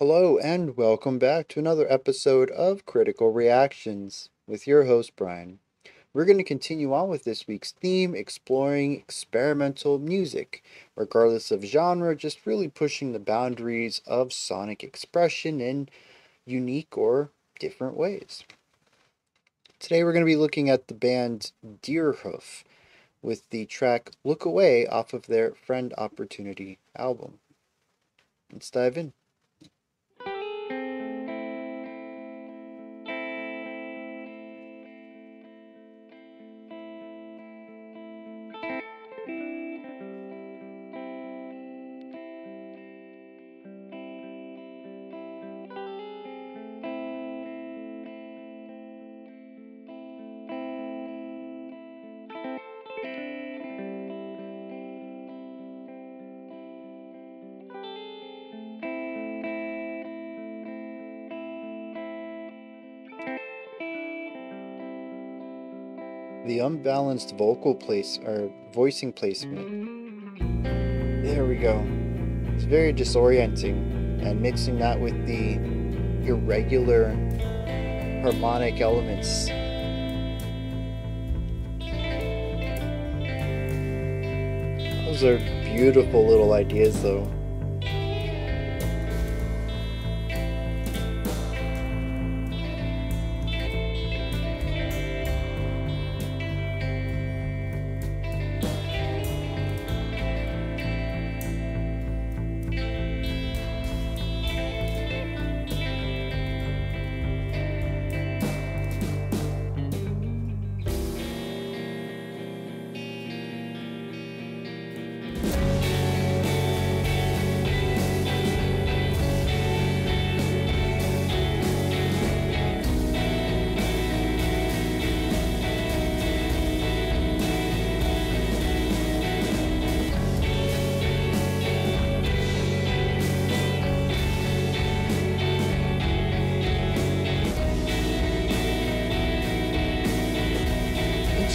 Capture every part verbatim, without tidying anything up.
Hello and welcome back to another episode of Critical Reactions with your host Brian. We're going to continue on with this week's theme, exploring experimental music, regardless of genre, just really pushing the boundaries of sonic expression in unique or different ways. Today we're going to be looking at the band Deerhoof with the track Look Away off of their Friend Opportunity album. Let's dive in. The unbalanced vocal place or voicing placement. There we go. It's very disorienting, and mixing that with the irregular harmonic elements. Those are beautiful little ideas though.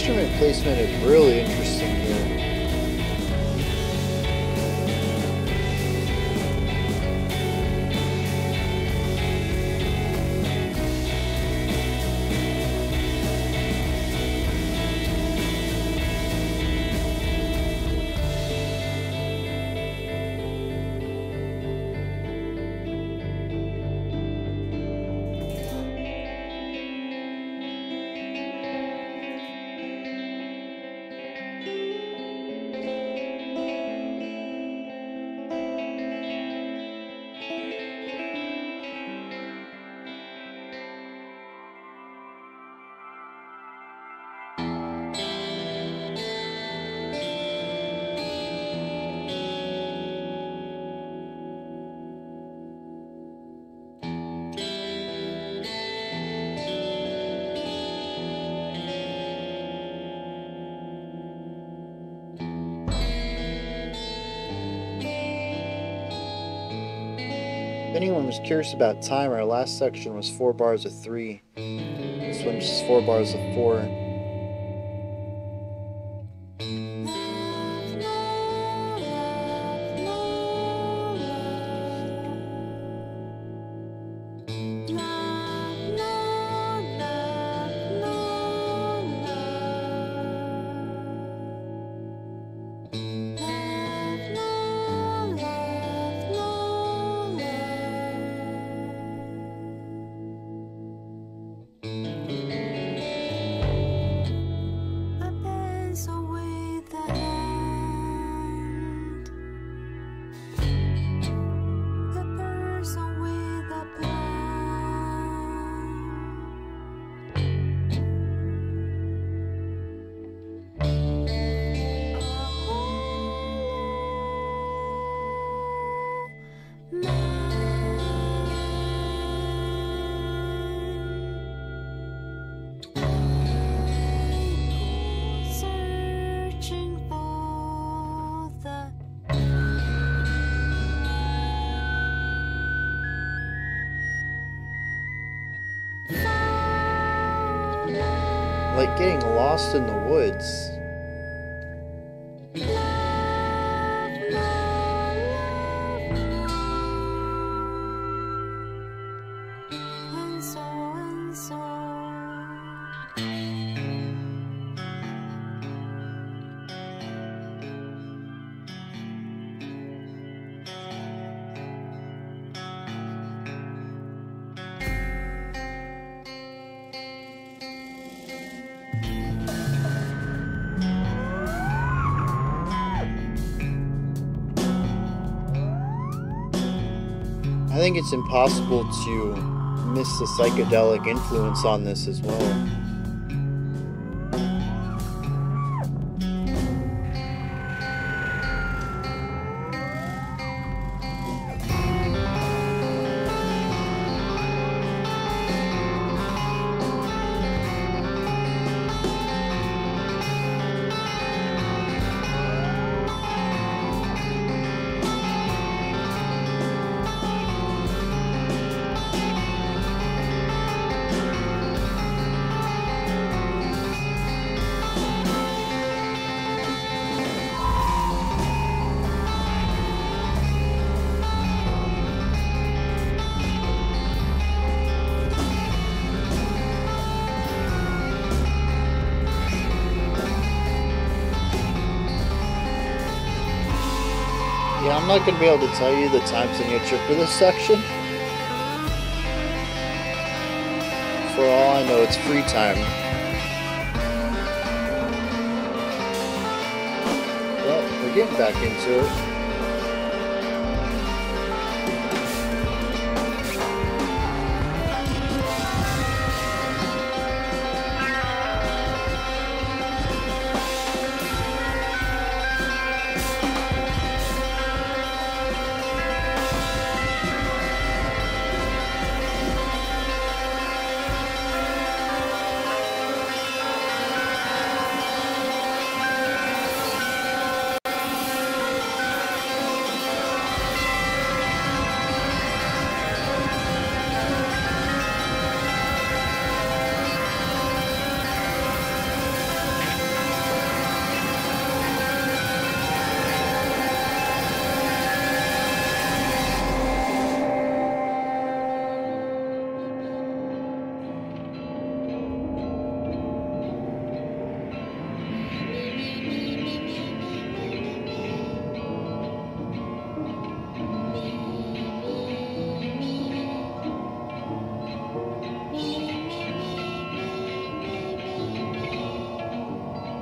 Instrument placement is really interesting here. If anyone was curious about time, our last section was four bars of three. This one's just four bars of four. Like getting lost in the woods. I think it's impossible to miss the psychedelic influence on this as well. Yeah, I'm not going to be able to tell you the time signature for this section. For all I know, it's free time. Well, we're getting back into it.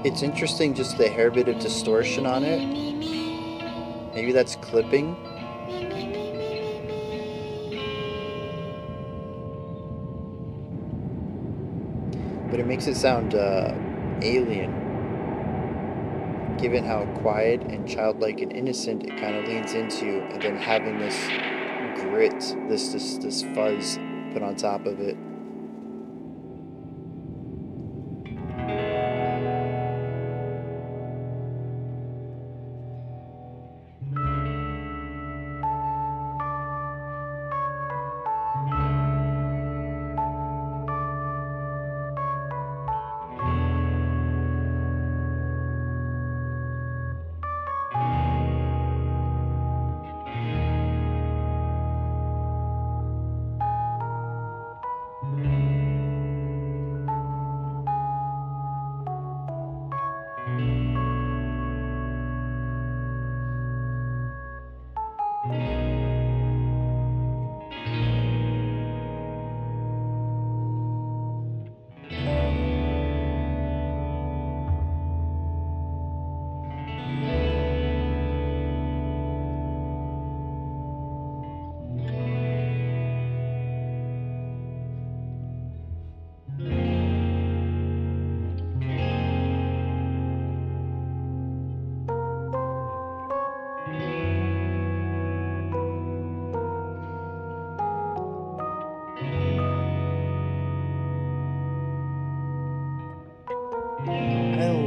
It's interesting, just the hair bit of distortion on it. Maybe that's clipping. But it makes it sound uh, alien. Given how quiet and childlike and innocent it kind of leans into, and then having this grit, this, this, this fuzz put on top of it.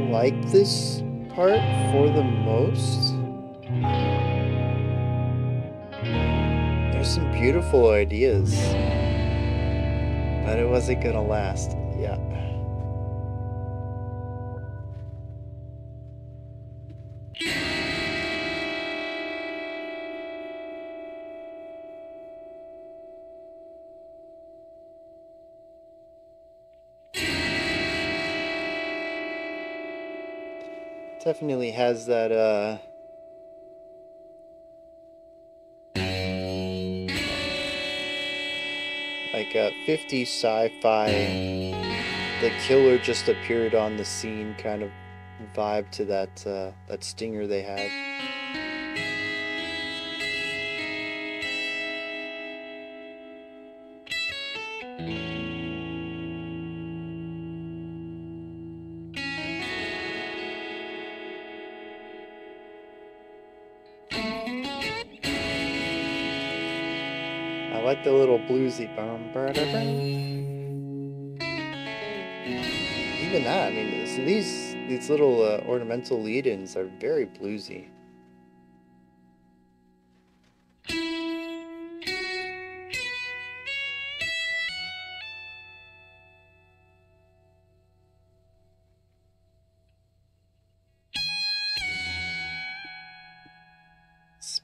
I like this part for the most. There's some beautiful ideas, but it wasn't gonna last. Yeah. Definitely has that, uh, like a fifties sci-fi, the killer just appeared on the scene kind of vibe to that, uh, that stinger they had. I like the little bluesy bum. Even that, I mean, these these little uh, ornamental lead-ins are very bluesy.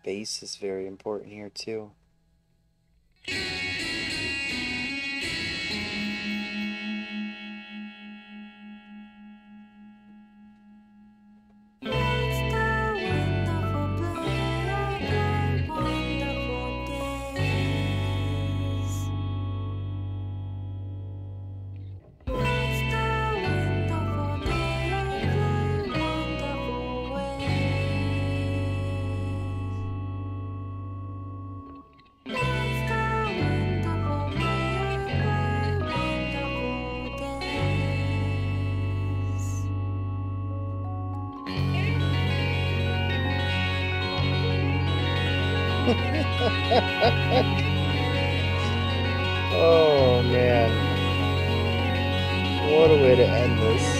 Bass is very important here too. Oh man, what a way to end this.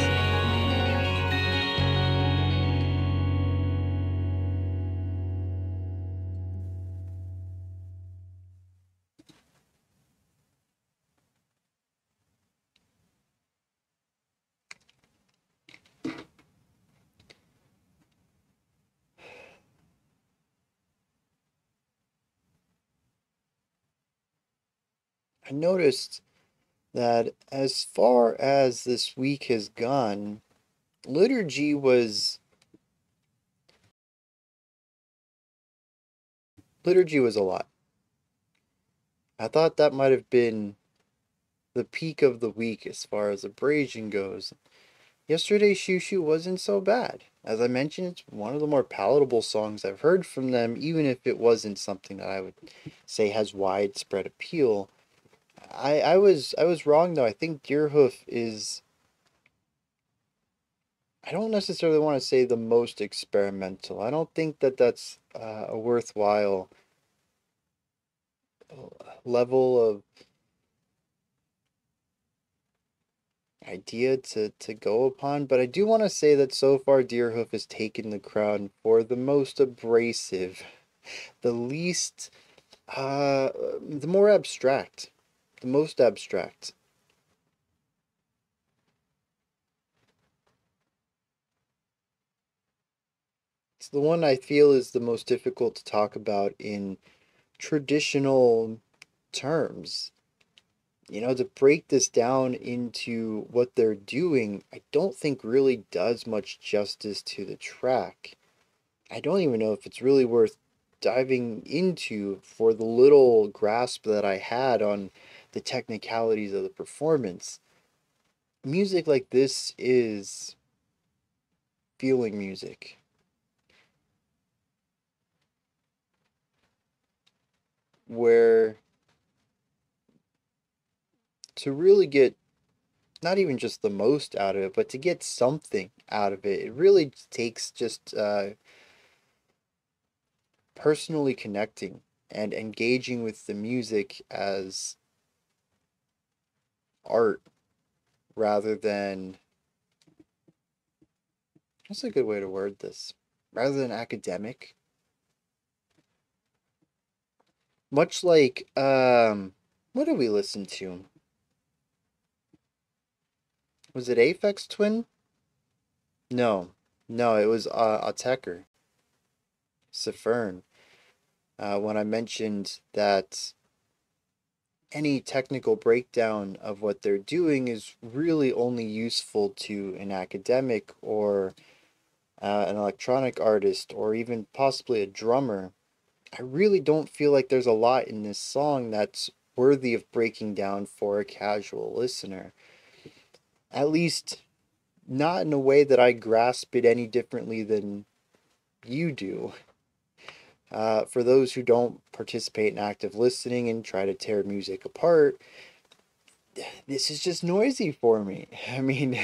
I noticed that as far as this week has gone, liturgy was liturgy was a lot. I thought that might have been the peak of the week as far as abrasion goes. Yesterday, Shushu wasn't so bad. As I mentioned, it's one of the more palatable songs I've heard from them, even if it wasn't something that I would say has widespread appeal. I, I was I was wrong though. I think Deerhoof is, I don't necessarily want to say the most experimental. I don't think that that's uh, a worthwhile level of idea to, to go upon. But I do want to say that so far Deerhoof has taken the crown for the most abrasive, the least, uh, the more abstract. The most abstract. It's the one I feel is the most difficult to talk about in traditional terms. You know, to break this down into what they're doing, I don't think really does much justice to the track. I don't even know if it's really worth diving into for the little grasp that I had on the technicalities of the performance. Music like this is feeling music. Where to really get not even just the most out of it, but to get something out of it, it really takes just uh, personally connecting and engaging with the music as art rather than, that's a good way to word this, rather than academic. Much like um what do we listen to? Was it Aphex Twin? No. No, it was uh, Autechre. Saffern. Uh when I mentioned that any technical breakdown of what they're doing is really only useful to an academic or uh, an electronic artist or even possibly a drummer. I really don't feel like there's a lot in this song that's worthy of breaking down for a casual listener. At least not in a way that I grasp it any differently than you do. Uh, for those who don't participate in active listening and try to tear music apart, this is just noisy for me. I mean,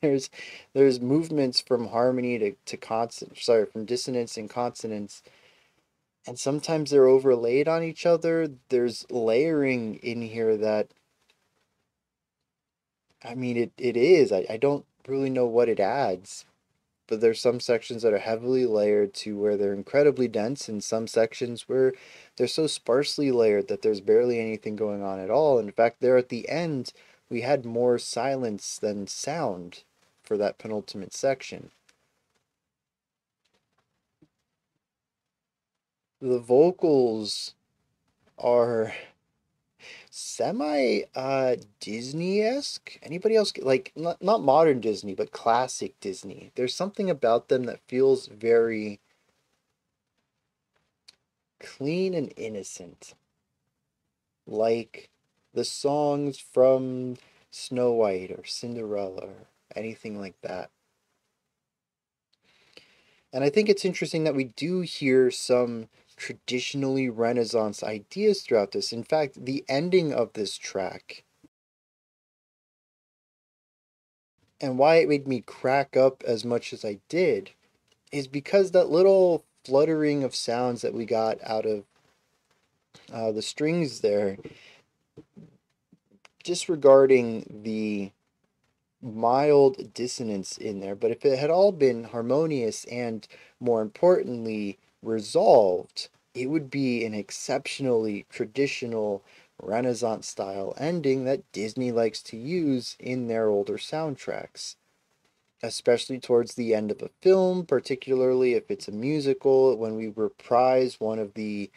there's there's movements from harmony to, to consonant, sorry, from dissonance and consonance. and sometimes they're overlaid on each other. There's layering in here that, I mean, it, it is. I, I don't really know what it adds, but there's some sections that are heavily layered to where they're incredibly dense, and some sections where they're so sparsely layered that there's barely anything going on at all. In fact, there at the end, we had more silence than sound for that penultimate section. The vocals are semi uh Disney-esque. Anybody else like, not, not modern Disney, but classic Disney? There's something about them that feels very clean and innocent, like the songs from Snow White or Cinderella or anything like that. And I think it's interesting that we do hear some traditionally Renaissance ideas throughout this. In fact, the ending of this track, and why it made me crack up as much as I did, is because that little fluttering of sounds that we got out of uh, the strings there, disregarding the mild dissonance in there. But if it had all been harmonious and, more importantly, resolved, it would be an exceptionally traditional Renaissance style ending that Disney likes to use in their older soundtracks, especially towards the end of a film, particularly if it's a musical, when we reprise one of the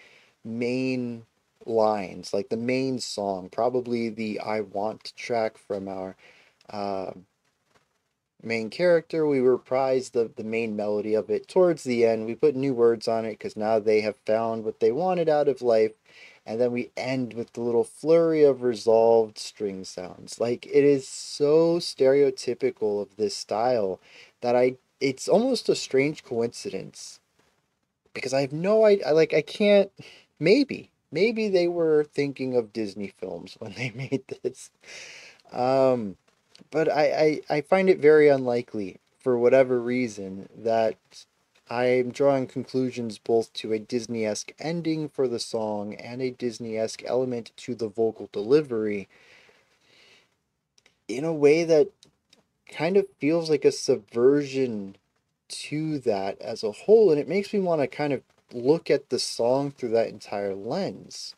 main lines, like the main song, probably the I Want track from our uh, main character. We reprise the, the main melody of it towards the end. We put new words on it because now they have found what they wanted out of life. And then we end with the little flurry of resolved string sounds. Like, it is so stereotypical of this style that I, it's almost a strange coincidence, because I have no idea, like, I can't, maybe, maybe they were thinking of Disney films when they made this. Um... But I, I, I find it very unlikely, for whatever reason, that I'm drawing conclusions both to a Disney-esque ending for the song and a Disney-esque element to the vocal delivery in a way that kind of feels like a subversion to that as a whole. And it makes me want to kind of look at the song through that entire lens.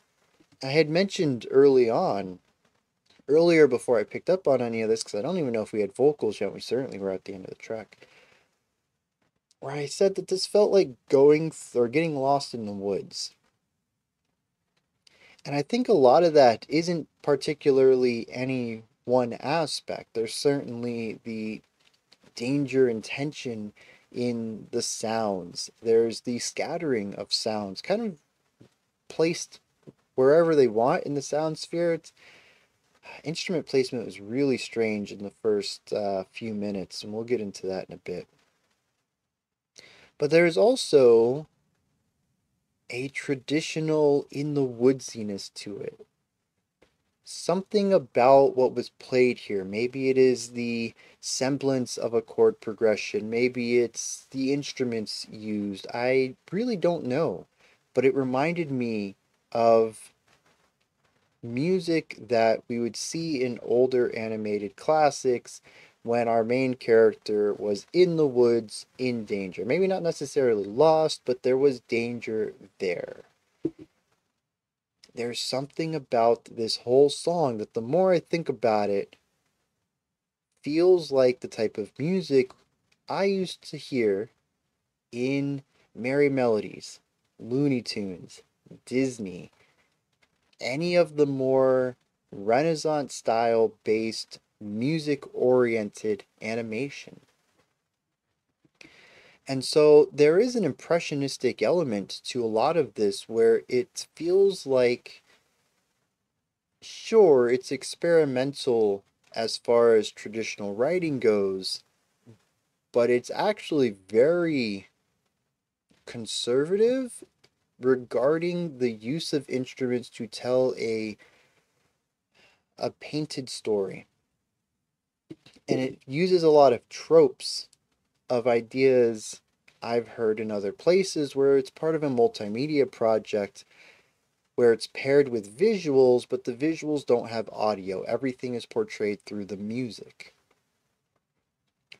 I had mentioned early on, Earlier, before I picked up on any of this, because I don't even know if we had vocals yet, we certainly were at the end of the track, where I said that this felt like going th- or getting lost in the woods. And I think a lot of that isn't particularly any one aspect. There's certainly the danger and tension in the sounds. There's the scattering of sounds, kind of placed wherever they want in the sound sphere. It's, instrument placement was really strange in the first uh, few minutes, and we'll get into that in a bit. But there is also a traditional in the woodsiness to it. Something about what was played here. Maybe it is the semblance of a chord progression. Maybe it's the instruments used. I really don't know. But it reminded me of music that we would see in older animated classics when our main character was in the woods in danger. Maybe not necessarily lost, but there was danger there. There's something about this whole song that, the more I think about it, feels like the type of music I used to hear in Merry Melodies, Looney Tunes, Disney, any of the more Renaissance style based music oriented animation. And so there is an impressionistic element to a lot of this, where it feels like, sure, it's experimental as far as traditional writing goes, but it's actually very conservative regarding the use of instruments to tell a a painted story. And it uses a lot of tropes of ideas I've heard in other places where it's part of a multimedia project where it's paired with visuals, but the visuals don't have audio. Everything is portrayed through the music.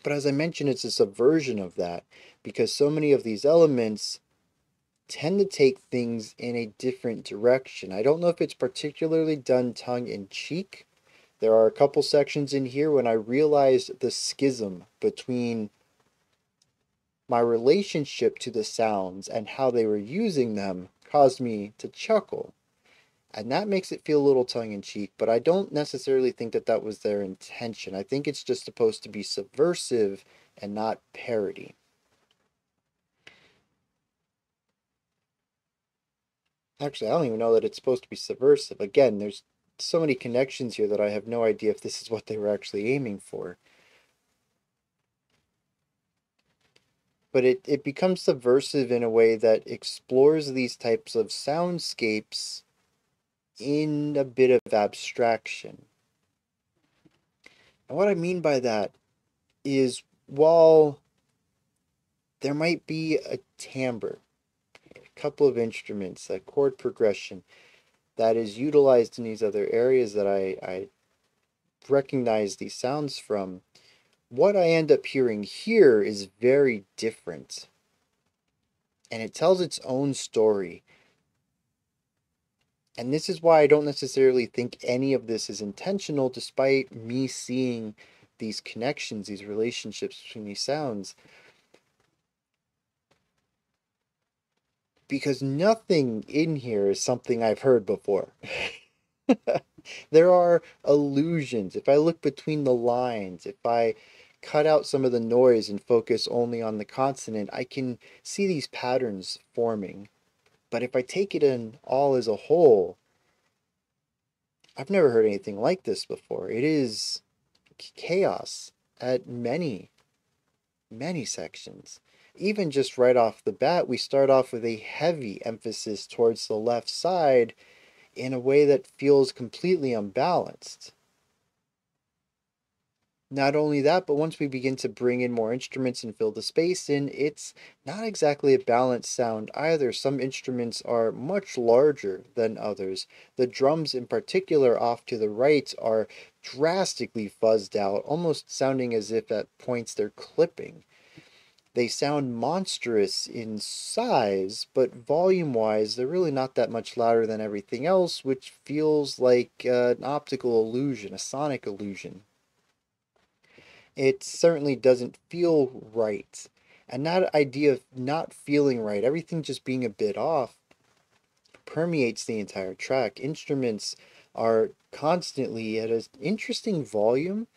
But as I mentioned, it's a subversion of that because so many of these elements tend to take things in a different direction. I don't know if it's particularly done tongue-in-cheek. There are a couple sections in here when I realized the schism between my relationship to the sounds and how they were using them caused me to chuckle. And that makes it feel a little tongue-in-cheek, but I don't necessarily think that that was their intention. I think it's just supposed to be subversive and not parody. Actually, I don't even know that it's supposed to be subversive. Again, there's so many connections here that I have no idea if this is what they were actually aiming for. But it, it becomes subversive in a way that explores these types of soundscapes in a bit of abstraction. And what I mean by that is while there might be a timbre, a couple of instruments, a chord progression that is utilized in these other areas that I, I recognize these sounds from, what I end up hearing here is very different. And it tells its own story. And this is why I don't necessarily think any of this is intentional, despite me seeing these connections, these relationships between these sounds. Because nothing in here is something I've heard before. There are allusions. If I look between the lines, if I cut out some of the noise and focus only on the consonant, I can see these patterns forming. But if I take it in all as a whole, I've never heard anything like this before. It is chaos at many, many sections. Even just right off the bat, we start off with a heavy emphasis towards the left side in a way that feels completely unbalanced. Not only that, but once we begin to bring in more instruments and fill the space in, it's not exactly a balanced sound either. Some instruments are much larger than others. The drums in particular off to the right are drastically fuzzed out, almost sounding as if at points they're clipping. They sound monstrous in size, but volume-wise, they're really not that much louder than everything else, which feels like uh, an optical illusion, a sonic illusion. It certainly doesn't feel right. And that idea of not feeling right, everything just being a bit off, permeates the entire track. Instruments are constantly at an interesting volume.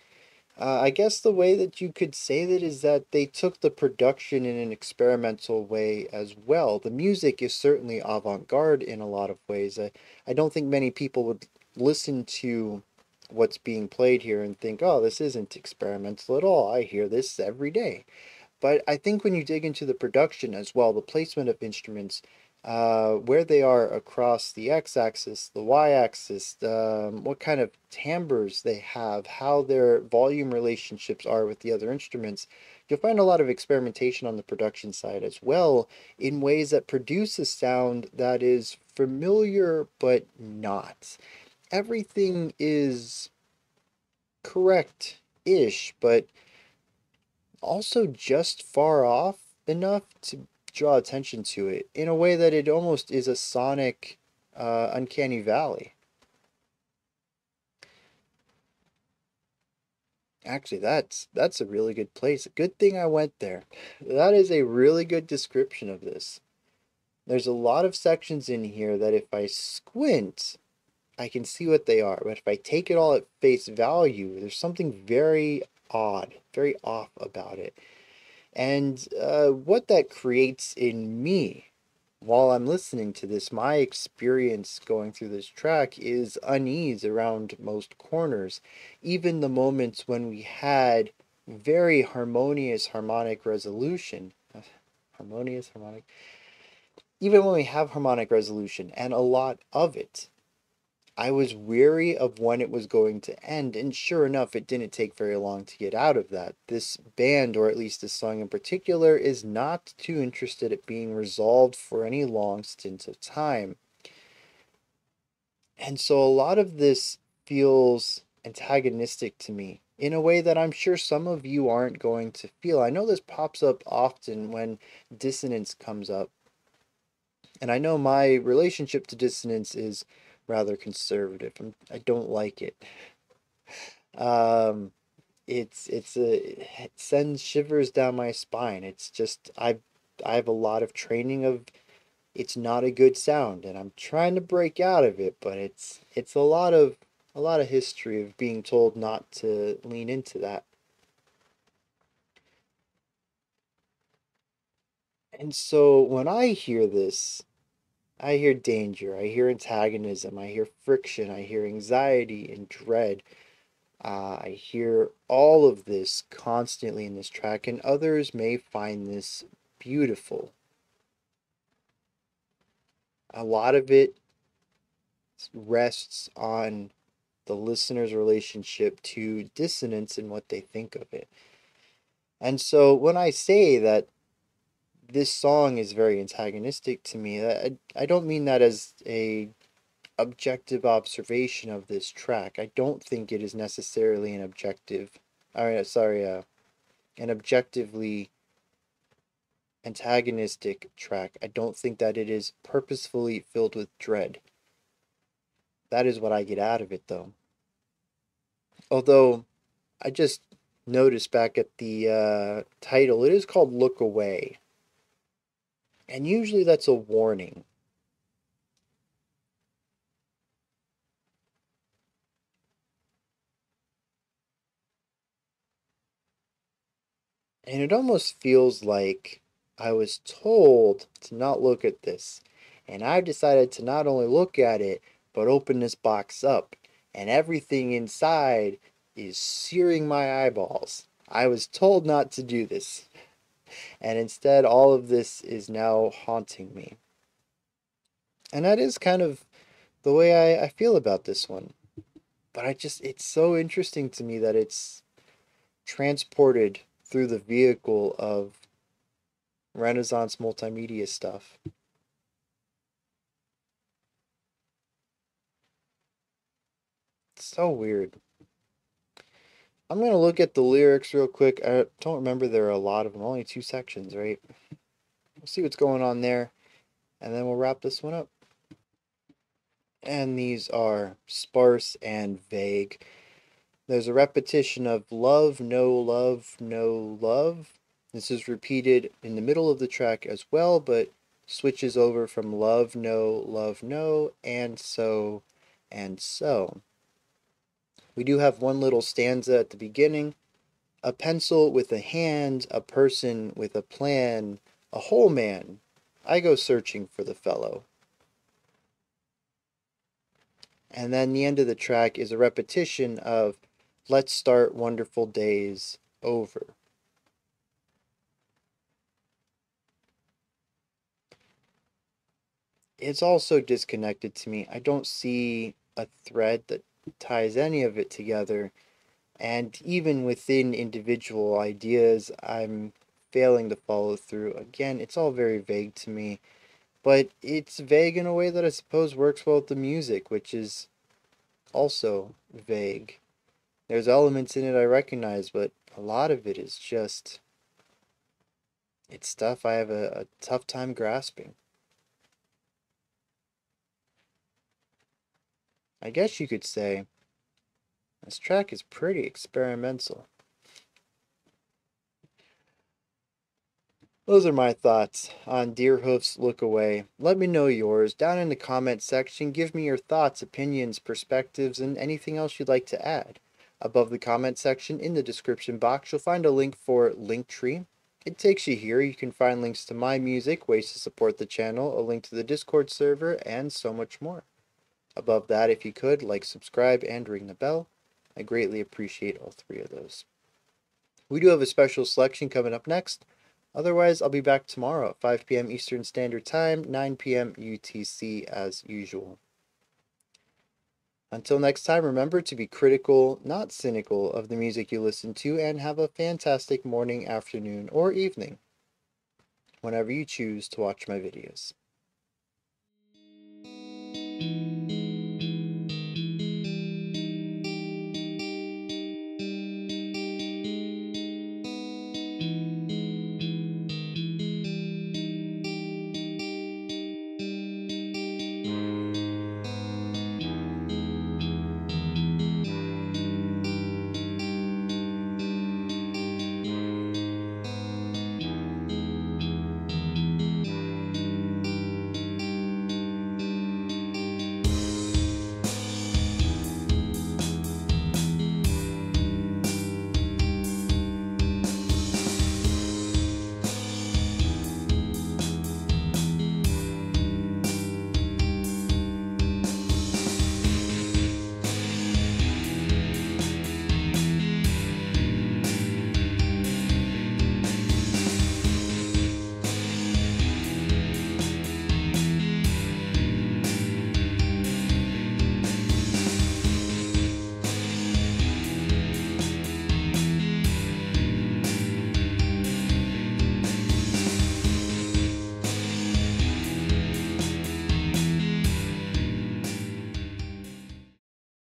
Uh, I guess the way that you could say that is that they took the production in an experimental way as well. The music is certainly avant-garde in a lot of ways. I, I don't think many people would listen to what's being played here and think, oh, this isn't experimental at all. I hear this every day. But I think when you dig into the production as well, the placement of instruments, uh, where they are across the x-axis, the y-axis, um, what kind of timbres they have, how their volume relationships are with the other instruments, you'll find a lot of experimentation on the production side as well in ways that produce a sound that is familiar but not. Everything is correct-ish, but also just far off enough to draw attention to it in a way that it almost is a sonic uh, uncanny valley. Actually, that's that's a really good place. Good thing I went there. That is a really good description of this. There's a lot of sections in here that if I squint, I can see what they are. But if I take it all at face value, there's something very odd, very off about it. And uh, what that creates in me while I'm listening to this, my experience going through this track is unease around most corners. Even the moments when we had very harmonious harmonic resolution. Harmonious, harmonic. Even when we have harmonic resolution and a lot of it, I was weary of when it was going to end, and sure enough, it didn't take very long to get out of that. This band, or at least this song in particular, is not too interested at being resolved for any long stint of time. And so a lot of this feels antagonistic to me in a way that I'm sure some of you aren't going to feel. I know this pops up often when dissonance comes up. And I know my relationship to dissonance is rather conservative. I'm, I don't like it. Um, it's it's a it sends shivers down my spine. It's just I've I have a lot of training of it's not a good sound, and I'm trying to break out of it, but it's it's a lot of a lot of history of being told not to lean into that. And so when I hear this, I hear danger, I hear antagonism, I hear friction, I hear anxiety and dread. Uh, I hear all of this constantly in this track, and others may find this beautiful. A lot of it rests on the listener's relationship to dissonance and what they think of it. And so when I say that this song is very antagonistic to me, I, I don't mean that as a objective observation of this track. I don't think it is necessarily an objective, or, sorry, uh, an objectively antagonistic track. I don't think that it is purposefully filled with dread. That is what I get out of it, though. Although, I just noticed back at the uh, title, it is called Look Away. And usually that's a warning. And it almost feels like I was told to not look at this. And I've decided to not only look at it, but open this box up. And everything inside is searing my eyeballs. I was told not to do this. And instead, all of this is now haunting me. And that is kind of the way I, I feel about this one. But I just, it's so interesting to me that it's transported through the vehicle of Renaissance multimedia stuff. It's so weird. I'm going to look at the lyrics real quick. I don't remember, there are a lot of them. Only two sections, right? We'll see what's going on there, and then we'll wrap this one up. And these are sparse and vague. There's a repetition of love, no love, no love. This is repeated in the middle of the track as well, but switches over from love, no, love, no, and so, and so. We do have one little stanza at the beginning. A pencil with a hand, a person with a plan, a whole man. I go searching for the fellow. And then the end of the track is a repetition of let's start wonderful days over. It's also disconnected to me. I don't see a thread that ties any of it together, and even within individual ideas I'm failing to follow through. Again, it's all very vague to me, but it's vague in a way that I suppose works well with the music, which is also vague. There's elements in it I recognize, but a lot of it is just, it's stuff I have a, a tough time grasping. I guess you could say this track is pretty experimental. Those are my thoughts on Deerhoof's Look Away. Let me know yours down in the comment section. Give me your thoughts, opinions, perspectives, and anything else you'd like to add. Above the comment section in the description box, you'll find a link for Linktree. It takes you here. You can find links to my music, ways to support the channel, a link to the Discord server, and so much more. Above that, if you could, like, subscribe, and ring the bell. I greatly appreciate all three of those. We do have a special selection coming up next. Otherwise, I'll be back tomorrow at five p m Eastern Standard Time, nine p m U T C as usual. Until next time, remember to be critical, not cynical, of the music you listen to, and have a fantastic morning, afternoon, or evening, whenever you choose to watch my videos.